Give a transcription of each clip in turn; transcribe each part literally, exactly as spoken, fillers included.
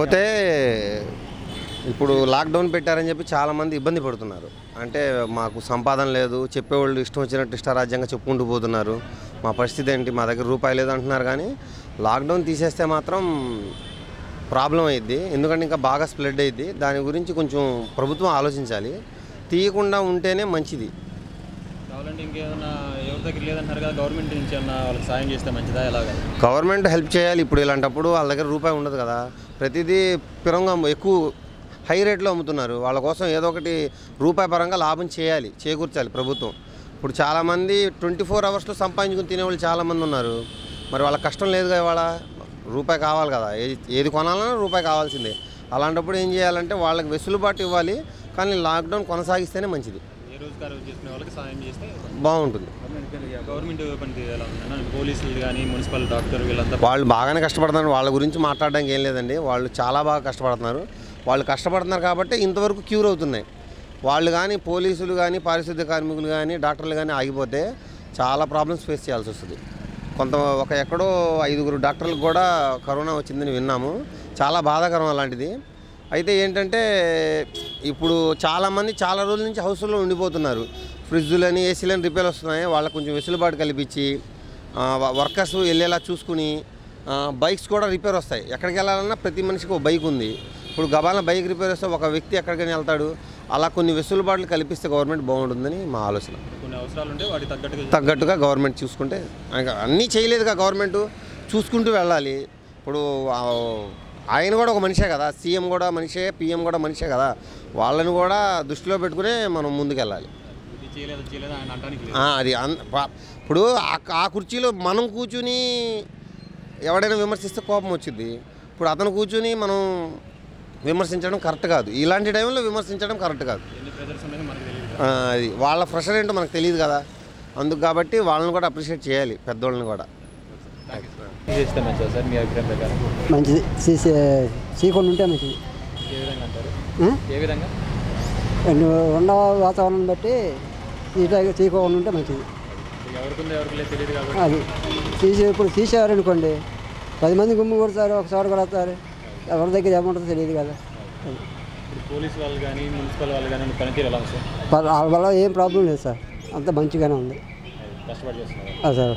పోతే ఇప్పుడు లాక్డౌన్ పెట్టారని చెప్పి చాలా మంది ఇబ్బంది పడుతున్నారు. అంటే మాకు సంపాదన లేదు, చెప్పేవాళ్ళు ఇష్టం వచ్చినట్టు ఇష్టారాజ్యంగా చెప్పుకుంటూ పోతున్నారు. మా పరిస్థితి ఏంటి, మా దగ్గర రూపాయి లేదు అంటున్నారు. కానీ లాక్డౌన్ తీసేస్తే మాత్రం ప్రాబ్లం అయ్యిద్ది, ఎందుకంటే ఇంకా బాగా స్ప్రెడ్ అయ్యిద్ది. దాని గురించి కొంచెం ప్రభుత్వం ఆలోచించాలి, తీయకుండా ఉంటేనే మంచిది. గవర్నమెంట్ హెల్ప్ చేయాలి. ఇప్పుడు ఇలాంటప్పుడు వాళ్ళ దగ్గర రూపాయి ఉండదు కదా, ప్రతిదీ పిరంగా ఎక్కువ హై రేట్లో అమ్ముతున్నారు. వాళ్ళ కోసం ఏదో ఒకటి రూపాయి పరంగా లాభం చేయాలి, చేకూర్చాలి ప్రభుత్వం. ఇప్పుడు చాలామంది ట్వంటీ ఫోర్ అవర్స్లో సంపాదించుకుని తినేవాళ్ళు చాలామంది ఉన్నారు. మరి వాళ్ళ కష్టం లేదు కదా, వాళ్ళ రూపాయి కావాలి కదా, ఏది ఏది కొనాలన్నా రూపాయి కావాల్సిందే. అలాంటప్పుడు ఏం చేయాలంటే వాళ్ళకి వెసులుబాటు ఇవ్వాలి, కానీ లాక్డౌన్ కొనసాగిస్తేనే మంచిది, బాగుంటుంది. వాళ్ళు బాగానే కష్టపడుతున్నారు, వాళ్ళ గురించి మాట్లాడడానికి ఏం లేదండి. వాళ్ళు చాలా బాగా కష్టపడుతున్నారు, వాళ్ళు కష్టపడుతున్నారు కాబట్టి ఇంతవరకు క్యూర్ అవుతున్నాయి. వాళ్ళు కానీ పోలీసులు కానీ పారిశుద్ధ్య కార్మికులు కానీ డాక్టర్లు కానీ ఆగిపోతే చాలా ప్రాబ్లమ్స్ ఫేస్ చేయాల్సి వస్తుంది. కొంత ఒక ఎక్కడో ఐదుగురు డాక్టర్లకు కూడా కరోనా వచ్చిందని విన్నాము, చాలా బాధాకరం అలాంటిది. అయితే ఏంటంటే ఇప్పుడు చాలామంది చాలా రోజుల నుంచి హౌస్లో ఉండిపోతున్నారు. ఫ్రిడ్జులని ఏసీలని రిపేర్లు వస్తున్నాయి, వాళ్ళకు కొంచెం వెసులుబాటు కల్పించి వర్కర్స్ వెళ్ళేలా చూసుకుని, బైక్స్ కూడా రిపేర్ వస్తాయి. ఎక్కడికి వెళ్ళాలన్నా ప్రతి మనిషికి ఒక బైక్ ఉంది. ఇప్పుడు గబాల బైక్ రిపేర్ వస్తే ఒక వ్యక్తి ఎక్కడికైనా వెళ్తాడు. అలా కొన్ని వెసులుబాట్లు కల్పిస్తే గవర్నమెంట్ బాగుంటుందని మా ఆలోచన. కొన్ని అవసరాలు ఉంటే వాటికి తగ్గట్టుగా తగ్గట్టుగా గవర్నమెంట్ చూసుకుంటే, అన్నీ చేయలేదుగా గవర్నమెంట్, చూసుకుంటూ వెళ్ళాలి. ఇప్పుడు ఆయన కూడా ఒక మనిషే కదా, సీఎం కూడా మనిషే, పీఎం కూడా మనిషే కదా, వాళ్ళని కూడా దృష్టిలో పెట్టుకునే మనం ముందుకెళ్ళాలి. అది ఇప్పుడు ఆ కుర్చీలో మనం కూర్చుని ఎవడైనా విమర్శిస్తే కోపం వచ్చింది. ఇప్పుడు అతను కూర్చుని మనం విమర్శించడం కరెక్ట్ కాదు, ఇలాంటి టైంలో విమర్శించడం కరెక్ట్ కాదు. అది వాళ్ళ ప్రెషర్ ఏంటో మనకు తెలియదు కదా, అందుకు కాబట్టి వాళ్ళని కూడా అప్రిషియేట్ చేయాలి, పెద్దోళ్ళని కూడా. మంచిది సీకొని ఉంటే మంచిది. ఉన్న వాతావరణం బట్టి సీకొని ఉంటే మంచిది. అది తీసి ఇప్పుడు తీసేవారనుకోండి, పది మంది గుమ్మి కొడతారు, ఒకసారి కొడతారు, ఎవరి దగ్గర ఏమంటుందో తెలియదు కదా. వాళ్ళ వల్ల ఏం ప్రాబ్లం లేదు సార్, అంత మంచిగానే ఉంది సార్.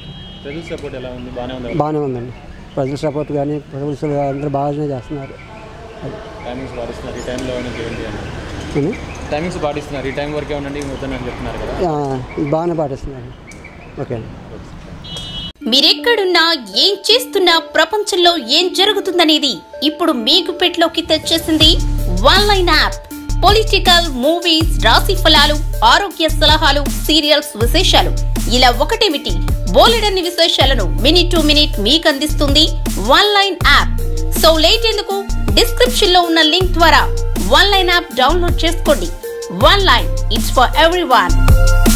బాగానే ఉందండి ప్రజల సపోర్ట్, కానీ పోలీసులు అందరూ బాగానే చేస్తున్నారు. బాగానే పాటిస్తున్నారు. ఓకే అండి. మీరెక్కడున్నా ఏం చేస్తున్నా ప్రపంచంలో ఏం జరుగుతుందనేది ఇప్పుడు మీకు పెట్లోకి తెచ్చేసింది one line app. Political, movies, రాశి ఫలాలు, ఆరోగ్య సలహాలు, సీరియల్స్ విశేషాలు, ఇలా ఒకటేమిటి బోలెడన్ని విశేషాలను మినిట్ టు మినిట్ మీకు అందిస్తుంది one line app. So late ఎందుకు, డిస్క్రిప్షన్ లో ఉన్న లింక్ ద్వారా వన్ లైన్ యాప్ డౌన్లోడ్ చేసుకోండి. One line, it's for everyone.